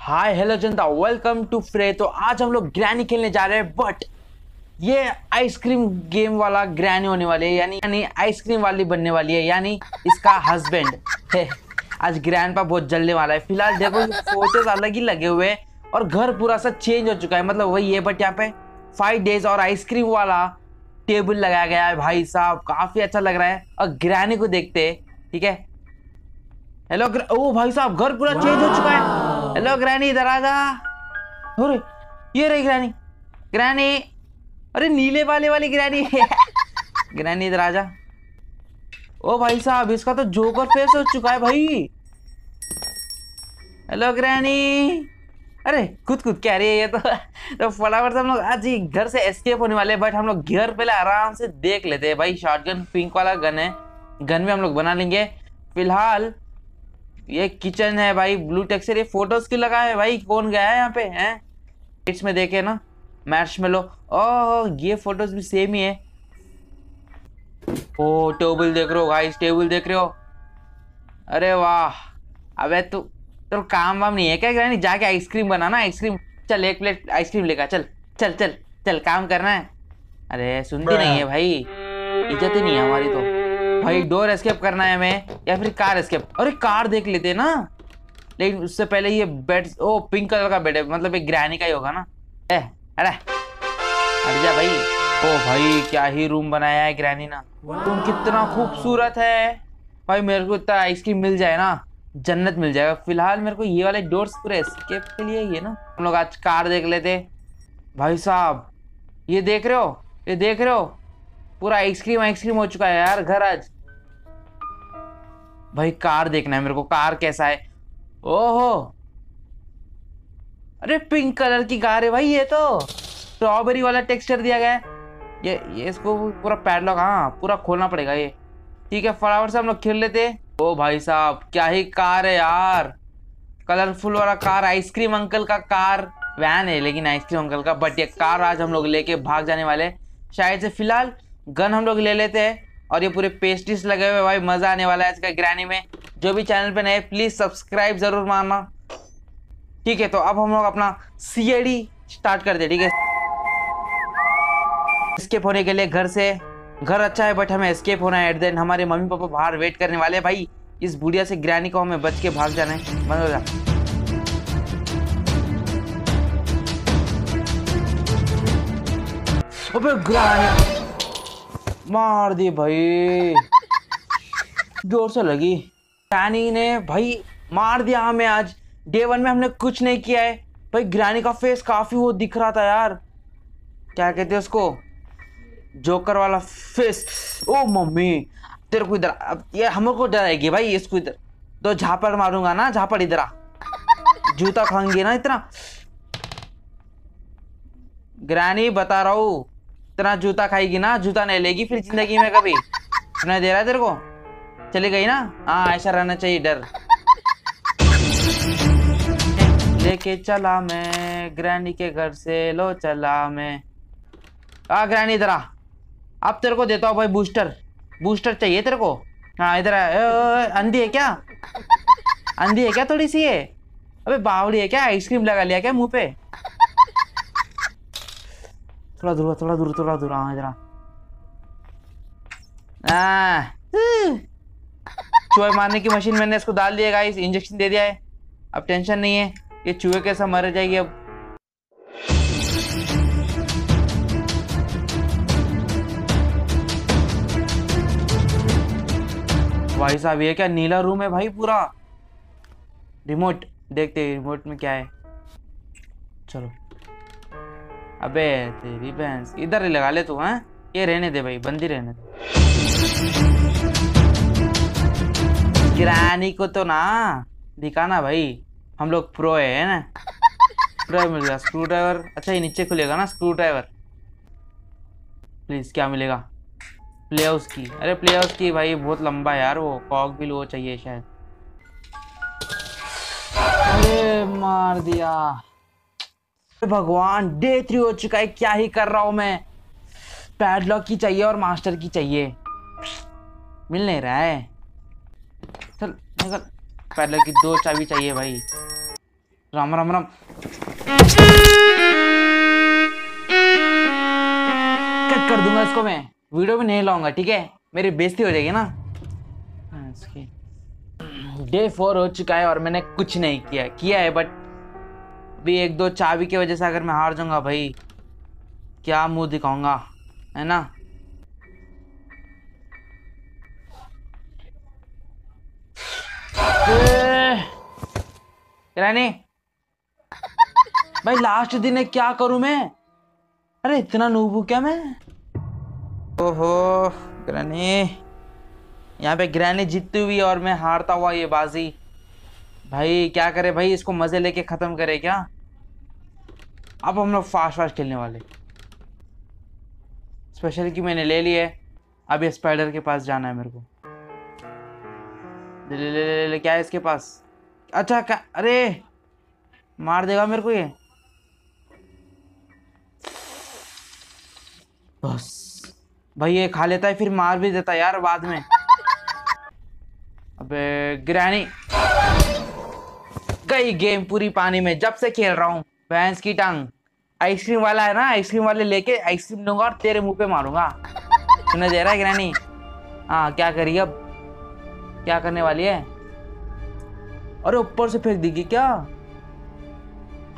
हाय hello जनता, welcome to फ्रे। तो आज हम लोग ग्रैनी खेलने जा रहे हैं, बट ये आइसक्रीम गेम वाला ग्रैनी होने वाली है, यानी आइसक्रीम वाली बनने वाली है, यानी इसका हस्बैंड है। आज ग्रैंडपा बहुत जलने वाला है। फिलहाल देखो फोटोज अलग ही लगे हुए हैं और घर पूरा सा चेंज हो चुका है, मतलब वही है, बट यहाँ पे 5 डेज और आइसक्रीम वाला टेबल लगाया गया है। भाई साहब काफ़ी अच्छा लग रहा है। और ग्रैनी को देखते हैं, ठीक है। हेलो, ओ भाई साहब घर पूरा चेंज हो चुका है। हेलो ग्रैनी, इधर आ जा। अरे ये रही ग्रैनी, ग्रैनी, अरे नीले वाले वाली ग्रैनी ग्रैनी इधर आ जा। ओ भाई साहब इसका तो जोकर फेस हो चुका है भाई। हेलो ग्रैनी, अरे कूद क्या रही है ये तो फटाफट से हम लोग आज घर से एस्केप होने वाले हैं, बट हम लोग घर पहले आराम से देख लेते हैं। भाई शॉटगन पिंक वाला गन है, गन में हम लोग बना लेंगे। फिलहाल ये किचन है भाई, ब्लू टेक्सचर ये फोटोज क्यों लगा है भाई? कौन गया है यहाँ पे? हैं किड्स में देखे ना, मैर्शमेलो। ओह ये फोटोज भी सेम ही है। ओ टेबल देख रहे हो गाइस, टेबल देख रहे हो? अरे वाह, अबे तू तो काम वाम नहीं है क्या ग्रैनी? जाके आइसक्रीम बनाना, आइसक्रीम। चल एक प्लेट आइसक्रीम लेकर चल चल चल चल, काम करना है। अरे सुनती नहीं है भाई, इज्जत ही नहीं है हमारी तो। भाई डोर एस्केप करना है हमें या फिर कार एस्केप? अरे कार देख लेते हैं ना, लेकिन उससे पहले ये बेड, ओ पिंक कलर का बेड है, मतलब ये ग्रैनी का ही होगा ना। अरे हट जा भाई। ओ भाई क्या ही रूम बनाया है ग्रैनी ना, तुम कितना खूबसूरत है भाई। मेरे को इतना आइसक्रीम मिल जाए ना, जन्नत मिल जाएगा। फिलहाल मेरे को ये वाले डोर्स पूरे एस्केप के लिए ही है ना। हम लोग आज कार देख लेते। भाई साहब ये देख रहे हो, ये देख रहे हो, पूरा आइसक्रीम आइसक्रीम हो चुका है यार घर आज। भाई कार देखना है मेरे को, कार कैसा है। ओहो अरे पिंक कलर की कार है भाई, ये तो स्ट्रॉबेरी वाला टेक्सचर दिया गया है। ये इसको पूरा पैडलॉक, हाँ पूरा खोलना पड़ेगा ये, ठीक है। फटाफट से हम लोग खेल लेते। ओ भाई साहब क्या ही कार है यार, कलरफुल वाला कार। आइसक्रीम अंकल का कार वैन है, लेकिन आइसक्रीम अंकल का, बट ये कार आज हम लोग लेके भाग जाने वाले शायद से। फिलहाल गन हम लोग ले लेते हैं और ये पूरे पेस्ट्रीज लगे हुए, भाई मज़ा आने वाला है इसका ग्रैनी में। जो भी चैनल पे नए प्लीज़ सब्सक्राइब ज़रूर मारना, ठीक है। तो अब हम लोग अपना CID स्टार्ट करते हैं, ठीक है। एस्केप होने के लिए घर से, घर अच्छा है बट हमें एस्केप होना है। एट देन हमारे मम्मी पापा बाहर वेट करने वाले हैं। भाई इस बुढ़िया से ग्रैनी को हमें बच के भाग जाना है। मजा ग्रैनी मार दी भाई, जोर से लगी। ग्रैनी ने भाई मार दिया हमें। आज डे 1 में हमने कुछ नहीं किया है भाई। ग्रैनी का फेस काफी वो दिख रहा था यार, क्या कहते हैं उसको, जोकर वाला फेस। ओ मम्मी तेरे को इधर, अब ये हमको को डराएगी भाई। इसको इधर तो झापड़ मारूंगा ना, झापड़ इधर आ, जूता खाएंगे ना इतना। ग्रैनी बता रहा हूँ, इतना जूता खाएगी ना, जूता नहीं लेगी फिर जिंदगी में कभी। सुनाई दे रहा है तेरे को? चली गई ना, हाँ ऐसा रहना चाहिए। डर लेके चला मैं ग्रैनी के घर से, लो चला मैं। आ ग्रैनी इधर आ, अब तेरे को देता हूँ भाई बूस्टर, बूस्टर चाहिए तेरे को? हाँ इधर आ। अंधी है क्या? अंधी है क्या थोड़ी सी है? अबे बावड़ी है क्या? आइसक्रीम लगा लिया क्या मुँह पे? थोड़ा दूर, थोड़ा दूर, थोड़ा दूर, हाँ इधर आ। चूहे मारने की मशीन मैंने इसको डाल दिया गाइस, इंजेक्शन दे दिया है। अब टेंशन नहीं है, ये चूहे कैसा मर जाएगी अब। भाई साहब ये क्या नीला रूम है भाई पूरा। रिमोट देखते हैं रिमोट में क्या है। चलो अबे तेरी भैंस, इधर ही लगा ले तू। हैं ये रहने दे भाई, बंदी रहने दे ग्रैनी को तो ना दिखाना भाई। हम लोग प्रो है ना, प्रो मिल गया। स्क्रू ड्राइवर, अच्छा ये नीचे खुलेगा ना स्क्रू ड्राइवर। प्लीज क्या मिलेगा? प्ले हाउस की, अरे प्ले हाउस की भाई बहुत लंबा है यार वो। कॉक भी लो चाहिए शायद। अरे मार दिया भगवान। डे 3 हो चुका है, क्या ही कर रहा हूँ मैं। पैडलॉक की चाहिए और मास्टर की चाहिए, मिल नहीं रहा है। चल पैडलॉक की 2 चाबी चाहिए भाई। राम राम राम। कट कर दूंगा इसको, मैं वीडियो भी नहीं लाऊंगा, ठीक है, मेरी बेइज्जती हो जाएगी ना। डे 4 हो चुका है और मैंने कुछ नहीं किया है, बट अभी 1-2 चाबी की वजह से अगर मैं हार जाऊंगा भाई क्या मुंह दिखाऊंगा, है ना। ग्रैनी भाई लास्ट दिन है, क्या करूं मैं, अरे इतना नूब हूं क्या मैं। ओहो ग्रैनी, यहाँ पे ग्रैनी जीतती हुई और मैं हारता हुआ ये बाजी, भाई क्या करे भाई, इसको मजे लेके खत्म करे क्या। अब हम लोग फास्ट खेलने वाले, स्पेशल की मैंने ले ली है, अब स्पाइडर के पास जाना है मेरे को। ले ले ले ले ले, क्या है इसके पास, अच्छा क्या, अरे मार देगा मेरे को ये, बस भाई ये खा लेता है फिर मार भी देता है यार बाद में। अबे ग्रैनी गई गेम पूरी पानी में, जब से खेल रहा हूँ, भैंस की टांग। आइसक्रीम वाला है ना, आइसक्रीम वाले लेके आइसक्रीम लूंगा और तेरे मुंह पे मारूंगा, सुना दे रहा है ग्रैनी। हाँ क्या करिए, अब क्या करने वाली है, अरे ऊपर से फेंक देगी क्या।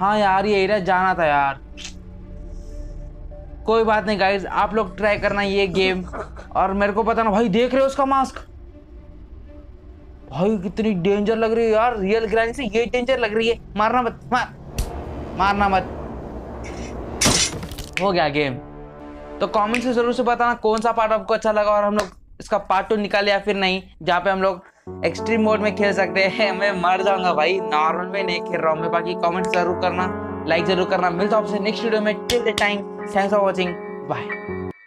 हाँ यार ये एरिया जाना था यार, कोई बात नहीं गाइज, आप लोग ट्राई करना ये गेम और मेरे को बताना। भाई देख रहे हो उसका मास्क, भाई कितनी डेंजर लग रही है यार, रियल ग्रैनी से ये डेंजर लग रही है। मारना मत, मारना मत, हो गया गेम। तो कमेंट से जरूर से बताना कौन सा पार्ट आपको अच्छा लगा और हम लोग इसका पार्ट 2 निकाले या फिर नहीं, जहाँ पे हम लोग एक्सट्रीम मोड में खेल सकते हैं। मैं मर जाऊंगा भाई, नॉर्मल में नहीं खेल रहा हूँ मैं। बाकी कमेंट जरूर करना, लाइक जरूर करना। मिलता हूं आपसे नेक्स्ट वीडियो में, till the time thanks for watching, bye.